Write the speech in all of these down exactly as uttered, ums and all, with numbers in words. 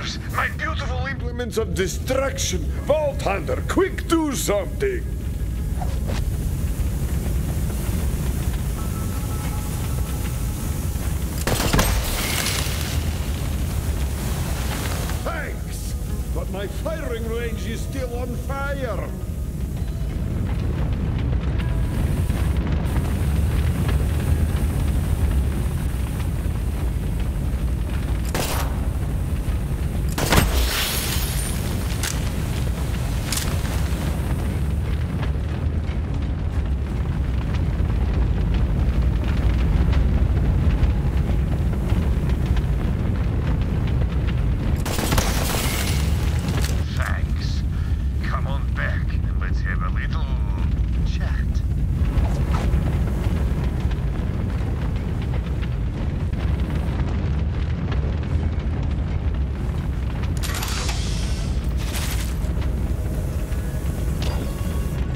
Curse! My beautiful implements of destruction! Vault Hunter, quick, do something! Thanks! But my firing range is still on fire!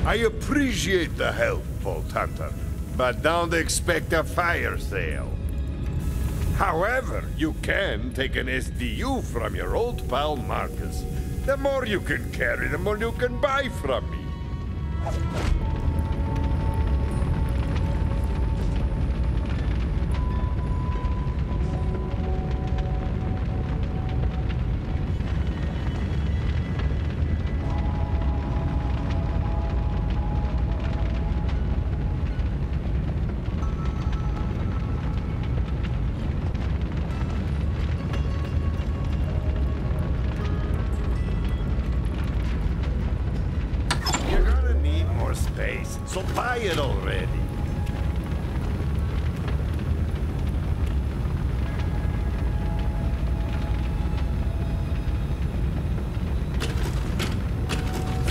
I appreciate the help, Vault Hunter, but don't expect a fire sale. However, you can take an S D U from your old pal Marcus. The more you can carry, the more you can buy from me. Space, so buy it already.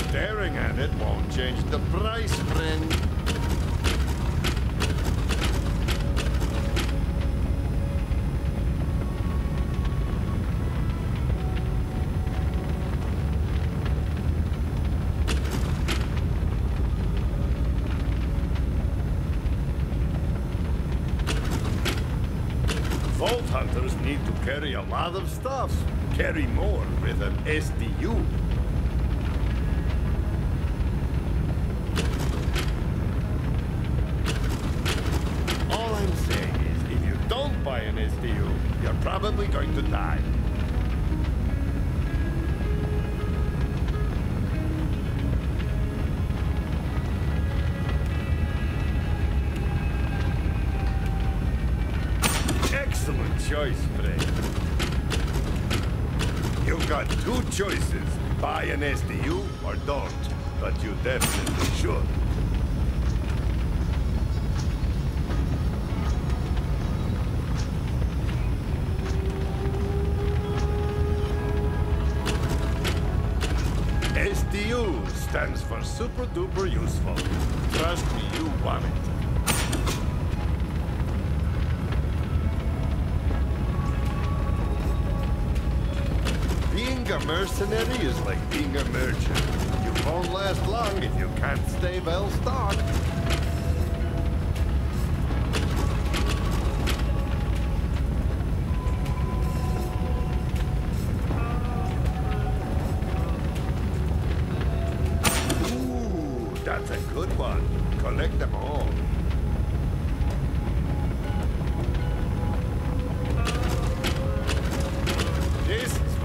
Staring at it won't change the price, friend. Vault Hunters need to carry a lot of stuff. Carry more with an S D U. All I'm saying is, if you don't buy an S D U, you're probably going to die. Excellent choice, friend. You've got two choices. Buy an S D U or don't. But you definitely should. S D U stands for super duper useful. Trust me, you want it. Being a mercenary is like being a merchant. You won't last long if you can't stay well stocked. Ooh, that's a good one. Collect them all.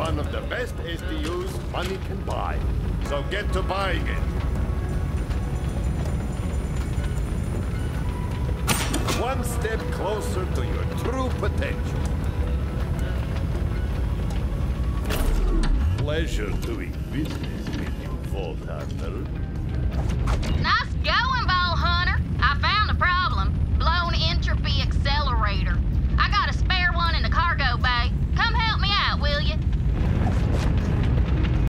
One of the best S D Us money can buy, so get to buying it. One step closer to your true potential. Pleasure doing business with you, Vault Hunter.